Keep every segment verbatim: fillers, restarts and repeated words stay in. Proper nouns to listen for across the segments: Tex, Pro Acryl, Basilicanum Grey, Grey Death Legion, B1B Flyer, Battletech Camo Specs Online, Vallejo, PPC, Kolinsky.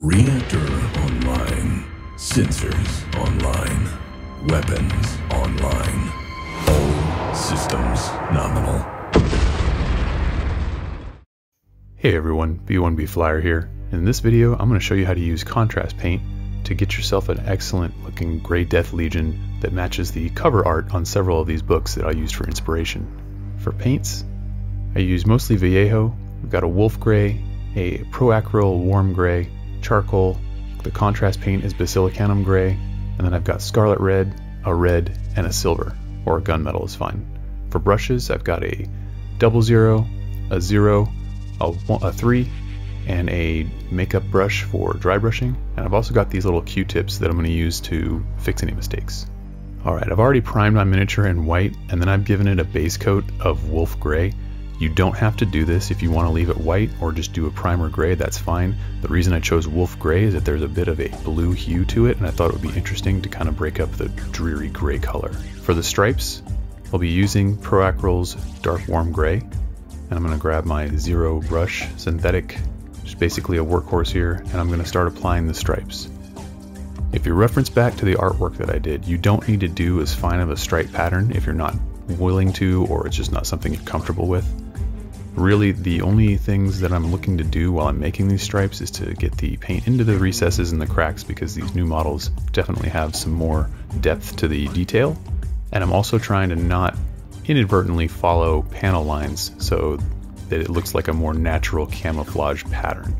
Reactor online, sensors online, weapons online, all systems nominal. Hey everyone, B one B Flyer here. In this video I'm going to show you how to use contrast paint to get yourself an excellent looking Grey Death Legion that matches the cover art on several of these books that I used for inspiration. For paints, I use mostly Vallejo. We've got a wolf gray, a Pro Acryl warm gray, charcoal, the contrast paint is Basilicanum Grey, and then I've got scarlet red, a red, and a silver, or a gunmetal is fine. For brushes, I've got a double zero, a zero, a, one, a three, and a makeup brush for dry brushing, and I've also got these little Q-tips that I'm going to use to fix any mistakes. Alright, I've already primed my miniature in white, and then I've given it a base coat of wolf gray. You don't have to do this. If you want to leave it white or just do a primer gray, that's fine. The reason I chose wolf gray is that there's a bit of a blue hue to it, and I thought it would be interesting to kind of break up the dreary gray color. For the stripes, I'll be using Pro Acryl's dark warm gray, and I'm going to grab my zero brush synthetic, which is basically a workhorse here, and I'm going to start applying the stripes. If you reference back to the artwork that I did, you don't need to do as fine of a stripe pattern if you're not willing to, or it's just not something you're comfortable with. Really, the only things that I'm looking to do while I'm making these stripes is to get the paint into the recesses and the cracks, because these new models definitely have some more depth to the detail. And I'm also trying to not inadvertently follow panel lines so that it looks like a more natural camouflage pattern.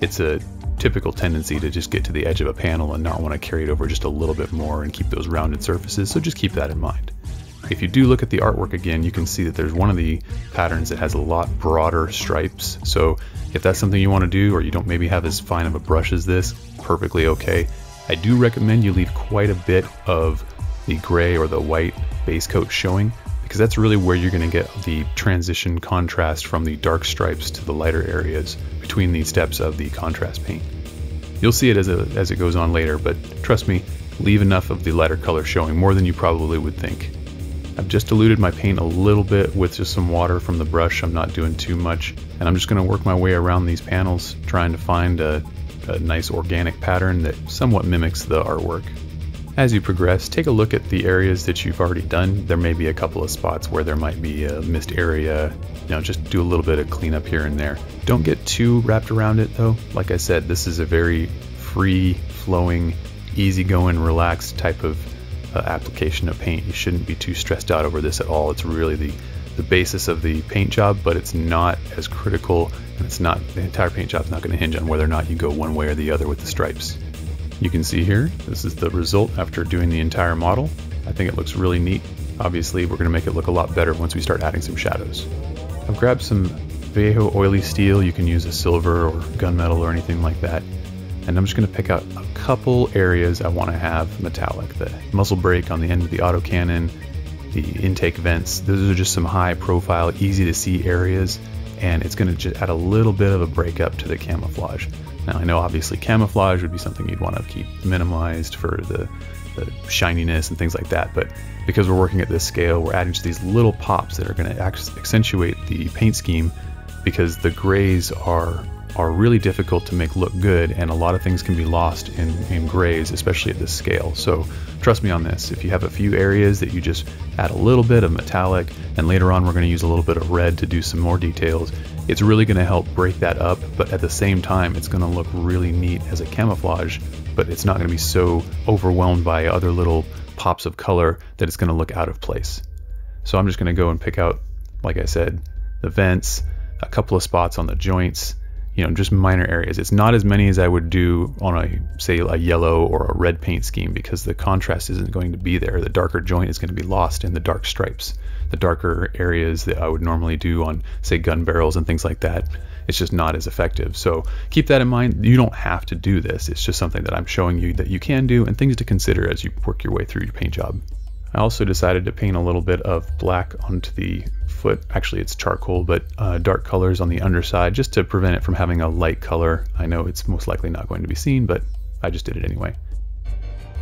It's a typical tendency to just get to the edge of a panel and not want to carry it over just a little bit more and keep those rounded surfaces, so just keep that in mind. If you do look at the artwork again, you can see that there's one of the patterns that has a lot broader stripes. So if that's something you want to do, or you don't maybe have as fine of a brush as this, perfectly okay. I do recommend you leave quite a bit of the gray or the white base coat showing, because that's really where you're going to get the transition contrast from the dark stripes to the lighter areas between the steps of the contrast paint. You'll see it as, a, as it goes on later, but trust me, leave enough of the lighter color showing, more than you probably would think. I've just diluted my paint a little bit with just some water from the brush. I'm not doing too much, and I'm just going to work my way around these panels, trying to find a, a nice organic pattern that somewhat mimics the artwork. As you progress, take a look at the areas that you've already done. There may be a couple of spots where there might be a missed area. You know, just do a little bit of cleanup here and there. Don't get too wrapped around it though. Like I said, this is a very free flowing, easygoing, relaxed type of Uh, application of paint. You shouldn't be too stressed out over this at all. It's really the, the basis of the paint job, but it's not as critical, and it's not, the entire paint job is not going to hinge on whether or not you go one way or the other with the stripes. You can see here, this is the result after doing the entire model. I think it looks really neat. Obviously, we're going to make it look a lot better once we start adding some shadows. I've grabbed some Vallejo oily steel. You can use a silver or gunmetal or anything like that. And I'm just going to pick out a couple areas I want to have metallic. The muzzle brake on the end of the autocannon, the intake vents, those are just some high profile, easy to see areas, and it's going to just add a little bit of a break up to the camouflage. Now I know obviously camouflage would be something you'd want to keep minimized for the, the shininess and things like that, but because we're working at this scale, we're adding to these little pops that are going to accentuate the paint scheme, because the grays are are really difficult to make look good, and a lot of things can be lost in, in grays, especially at this scale. So trust me on this. If you have a few areas that you just add a little bit of metallic, and later on we're going to use a little bit of red to do some more details, it's really going to help break that up, but at the same time it's going to look really neat as a camouflage, but it's not going to be so overwhelmed by other little pops of color that it's going to look out of place. So I'm just going to go and pick out, like I said, the vents, a couple of spots on the joints, you know, just minor areas. It's not as many as I would do on a, say, a yellow or a red paint scheme, because the contrast isn't going to be there. The darker joint is going to be lost in the dark stripes. The darker areas that I would normally do on, say, gun barrels and things like that, it's just not as effective. So keep that in mind. You don't have to do this. It's just something that I'm showing you that you can do, and things to consider as you work your way through your paint job. I also decided to paint a little bit of black onto the foot. Actually, it's charcoal, but uh, dark colors on the underside, just to prevent it from having a light color. I know it's most likely not going to be seen, but I just did it anyway.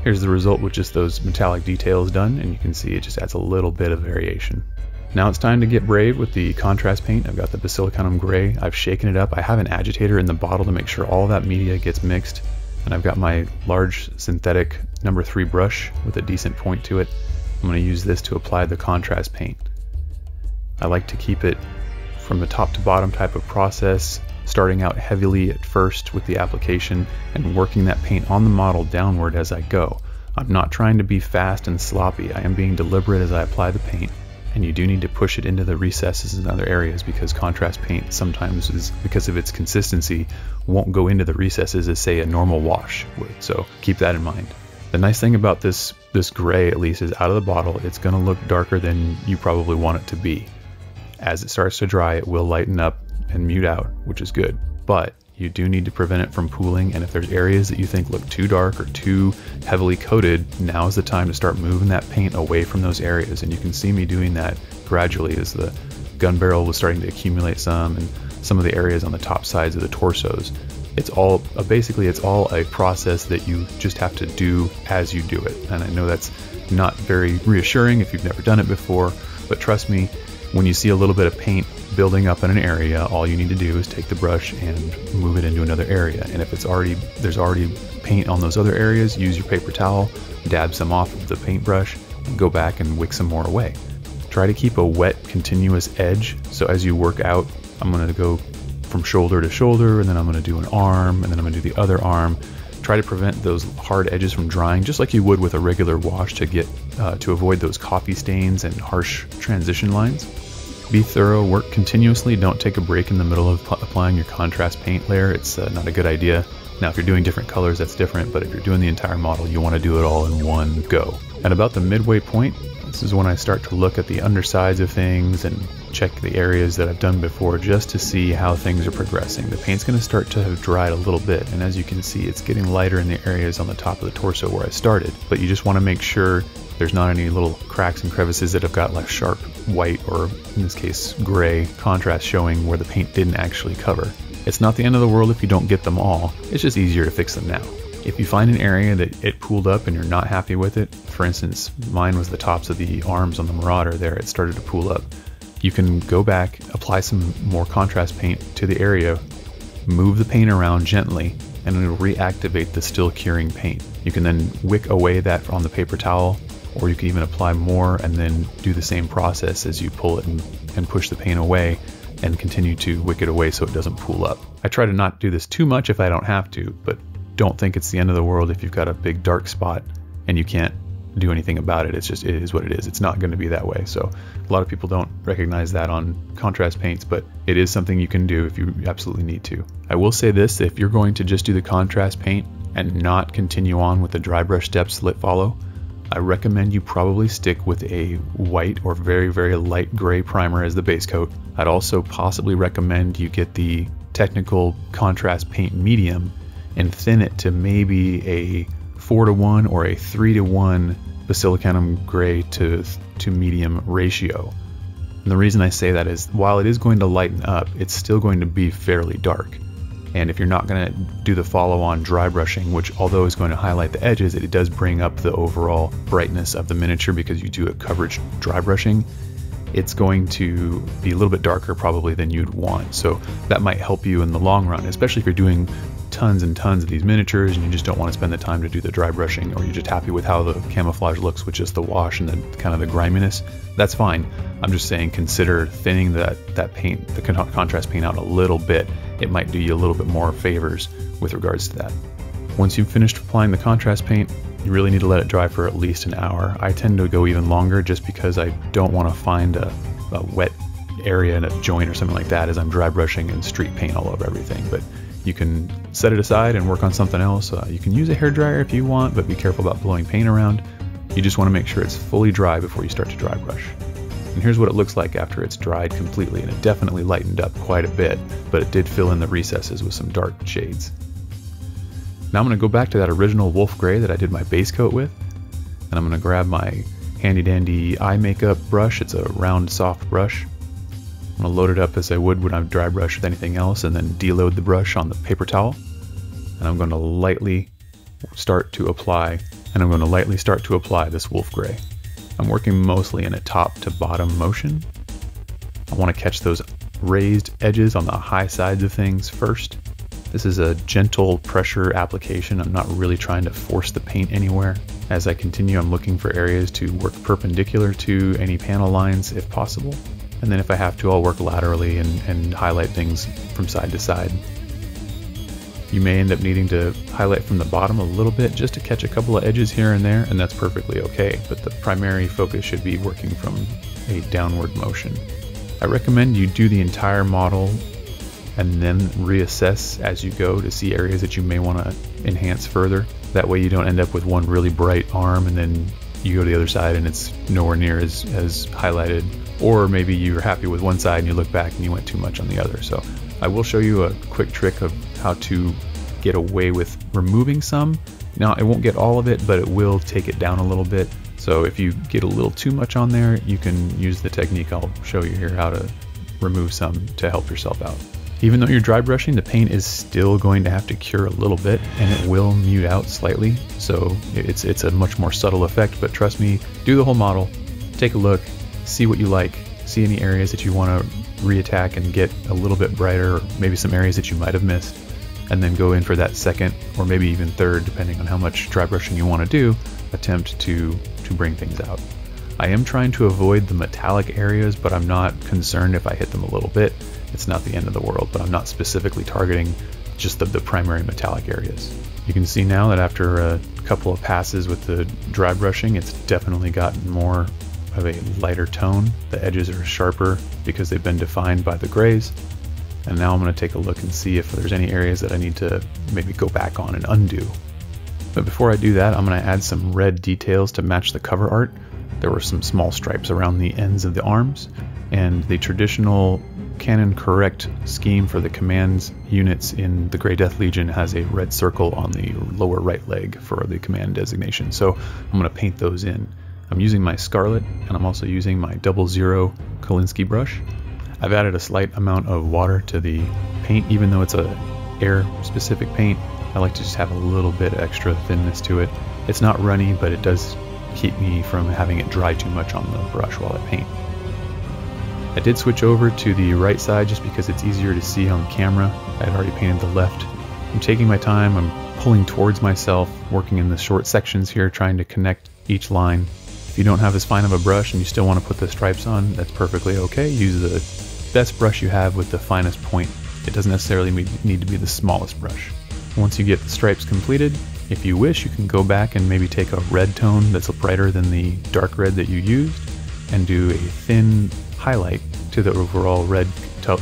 Here's the result with just those metallic details done, and you can see it just adds a little bit of variation. Now it's time to get brave with the contrast paint. I've got the Basilicanum Grey. I've shaken it up. I have an agitator in the bottle to make sure all that media gets mixed. And I've got my large synthetic number three brush with a decent point to it. I'm going to use this to apply the contrast paint. I like to keep it from a top to bottom type of process, starting out heavily at first with the application and working that paint on the model downward as I go. I'm not trying to be fast and sloppy. I am being deliberate as I apply the paint. And you do need to push it into the recesses and other areas, because contrast paint sometimes, is because of its consistency, won't go into the recesses as, say, a normal wash would. So keep that in mind. The nice thing about this this gray, at least, is out of the bottle, it's going to look darker than you probably want it to be. As it starts to dry, it will lighten up and mute out, which is good. But you do need to prevent it from pooling, and if there's areas that you think look too dark or too heavily coated, now is the time to start moving that paint away from those areas. And you can see me doing that gradually as the gun barrel was starting to accumulate some, and some of the areas on the top sides of the torsos. It's all, uh, basically it's all a process that you just have to do as you do it. And I know that's not very reassuring if you've never done it before, but trust me, when you see a little bit of paint building up in an area, all you need to do is take the brush and move it into another area. And if it's already there's already paint on those other areas, use your paper towel, dab some off of the paintbrush, and go back and wick some more away. Try to keep a wet, continuous edge. So as you work out, I'm going to go from shoulder to shoulder, and then I'm going to do an arm, and then I'm going to do the other arm. Try to prevent those hard edges from drying, just like you would with a regular wash, to get uh, to avoid those coffee stains and harsh transition lines. Be thorough, work continuously, don't take a break in the middle of applying your contrast paint layer. It's uh, not a good idea. Now if you're doing different colors, that's different, but if you're doing the entire model, you want to do it all in one go. At about the midway point, this is when I start to look at the undersides of things and check the areas that I've done before, just to see how things are progressing. The paint's going to start to have dried a little bit, and as you can see, it's getting lighter in the areas on the top of the torso where I started, but you just want to make sure there's not any little cracks and crevices that have got like sharp white, or in this case gray, contrast showing where the paint didn't actually cover. It's not the end of the world if you don't get them all, it's just easier to fix them now. If you find an area that it pooled up and you're not happy with it, for instance, mine was the tops of the arms on the Marauder there, it started to pool up. You can go back, apply some more contrast paint to the area, move the paint around gently, and it'll reactivate the still curing paint. You can then wick away that on the paper towel, or you can even apply more and then do the same process as you pull it and, and push the paint away and continue to wick it away so it doesn't pool up. I try to not do this too much if I don't have to, but don't think it's the end of the world if you've got a big dark spot and you can't do anything about it. It's just, it is what it is. It's not going to be that way. So a lot of people don't recognize that on contrast paints, but it is something you can do if you absolutely need to. I will say this, if you're going to just do the contrast paint and not continue on with the dry brush steps that follow, I recommend you probably stick with a white or very, very light gray primer as the base coat. I'd also possibly recommend you get the technical contrast paint medium and thin it to maybe a four to one or a three to one Basilicanum Grey to, to medium ratio. And the reason I say that is, while it is going to lighten up, it's still going to be fairly dark. And if you're not going to do the follow-on dry brushing, which although is going to highlight the edges, it does bring up the overall brightness of the miniature because you do a coverage dry brushing, it's going to be a little bit darker probably than you'd want. So that might help you in the long run, especially if you're doing tons and tons of these miniatures and you just don't want to spend the time to do the dry brushing, or you're just happy with how the camouflage looks, which is the wash and the kind of the griminess. That's fine. I'm just saying consider thinning that, that paint, the con- contrast paint out a little bit. It might do you a little bit more favors with regards to that. Once you've finished applying the contrast paint, you really need to let it dry for at least an hour. I tend to go even longer just because I don't want to find a, a wet area and a joint or something like that as I'm dry brushing and streak paint all over everything. But you can set it aside and work on something else. Uh, you can use a hairdryer if you want, but be careful about blowing paint around. You just want to make sure it's fully dry before you start to dry brush. And here's what it looks like after it's dried completely, and it definitely lightened up quite a bit, but it did fill in the recesses with some dark shades. Now I'm going to go back to that original wolf gray that I did my base coat with, and I'm going to grab my handy dandy eye makeup brush. It's a round soft brush. I'm going to load it up as I would when I dry brush with anything else, and then deload the brush on the paper towel, and I'm going to lightly start to apply, and I'm going to lightly start to apply this wolf gray. I'm working mostly in a top to bottom motion, I want to catch those raised edges on the high sides of things first. This is a gentle pressure application. I'm not really trying to force the paint anywhere. As I continue, I'm looking for areas to work perpendicular to any panel lines if possible. And then if I have to, I'll work laterally and, and highlight things from side to side. You may end up needing to highlight from the bottom a little bit just to catch a couple of edges here and there, and that's perfectly okay, but the primary focus should be working from a downward motion. I recommend you do the entire model and then reassess as you go to see areas that you may want to enhance further. That way you don't end up with one really bright arm and then you go to the other side and it's nowhere near as, as highlighted. Or maybe you're happy with one side and you look back and you went too much on the other. So I will show you a quick trick of how to get away with removing some. Now it won't get all of it, but it will take it down a little bit. So if you get a little too much on there, you can use the technique I'll show you here, how to remove some to help yourself out. Even though you're dry brushing, the paint is still going to have to cure a little bit and it will mute out slightly. So it's, it's a much more subtle effect, but trust me, do the whole model, take a look, see what you like, see any areas that you want to reattack and get a little bit brighter, or maybe some areas that you might have missed, and then go in for that second or maybe even third, depending on how much dry brushing you want to do, attempt to, to bring things out. I am trying to avoid the metallic areas, but I'm not concerned if I hit them a little bit. It's not the end of the world, but I'm not specifically targeting just the, the primary metallic areas. You can see now that after a couple of passes with the dry brushing, it's definitely gotten more of a lighter tone. The edges are sharper because they've been defined by the grays. And now I'm going to take a look and see if there's any areas that I need to maybe go back on and undo. But before I do that, I'm going to add some red details to match the cover art. There were some small stripes around the ends of the arms, and the traditional Canon Correct scheme for the command units in the Grey Death Legion has a red circle on the lower right leg for the command designation. So I'm going to paint those in. I'm using my Scarlet, and I'm also using my double zero Kolinsky brush. I've added a slight amount of water to the paint, even though it's a air specific paint. I like to just have a little bit extra thinness to it. It's not runny, but it does keep me from having it dry too much on the brush while I paint. I did switch over to the right side just because it's easier to see on camera. I had already painted the left. I'm taking my time, I'm pulling towards myself, working in the short sections here, trying to connect each line. If you don't have as fine of a brush and you still want to put the stripes on, that's perfectly okay. Use the best brush you have with the finest point. It doesn't necessarily need to be the smallest brush. Once you get the stripes completed, if you wish, you can go back and maybe take a red tone that's brighter than the dark red that you used and do a thin highlight to the overall red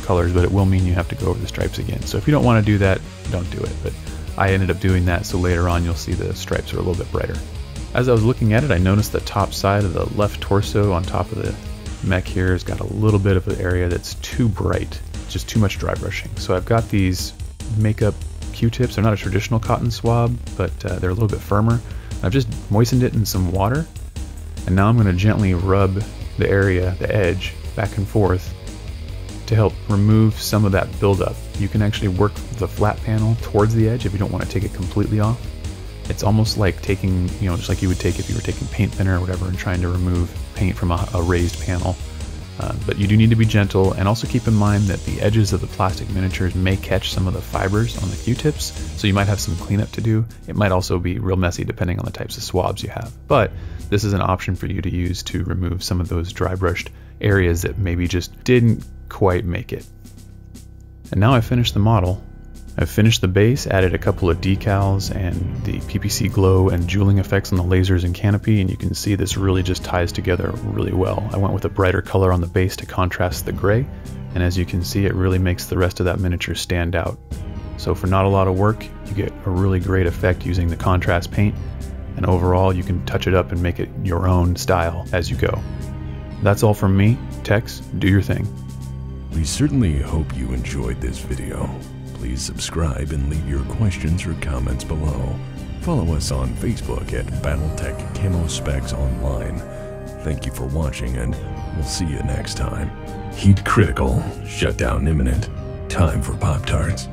colors, but it will mean you have to go over the stripes again. So if you don't want to do that, don't do it. But I ended up doing that, so later on you'll see the stripes are a little bit brighter. As I was looking at it, I noticed the top side of the left torso on top of the mech here has got a little bit of an area that's too bright, just too much dry brushing. So I've got these makeup Q-tips. They're not a traditional cotton swab, but uh, they're a little bit firmer. I've just moistened it in some water, and now I'm going to gently rub the area, the edge, back and forth to help remove some of that buildup. You can actually work the flat panel towards the edge if you don't want to take it completely off. It's almost like taking, you know, just like you would take if you were taking paint thinner or whatever and trying to remove paint from a, a raised panel. Uh, but you do need to be gentle, and also keep in mind that the edges of the plastic miniatures may catch some of the fibers on the Q-tips, so you might have some cleanup to do. It might also be real messy depending on the types of swabs you have, but this is an option for you to use to remove some of those dry brushed areas that maybe just didn't quite make it. And now I've finished the model. I've finished the base, added a couple of decals and the P P C glow and jeweling effects on the lasers and canopy, and you can see this really just ties together really well. I went with a brighter color on the base to contrast the gray, and as you can see, it really makes the rest of that miniature stand out. So for not a lot of work, you get a really great effect using the contrast paint, and overall you can touch it up and make it your own style as you go. That's all from me. Tex, do your thing. We certainly hope you enjoyed this video. Please subscribe and leave your questions or comments below. Follow us on Facebook at Battletech Camo Specs Online. Thank you for watching, and we'll see you next time. Heat critical, shutdown imminent, time for Pop-Tarts.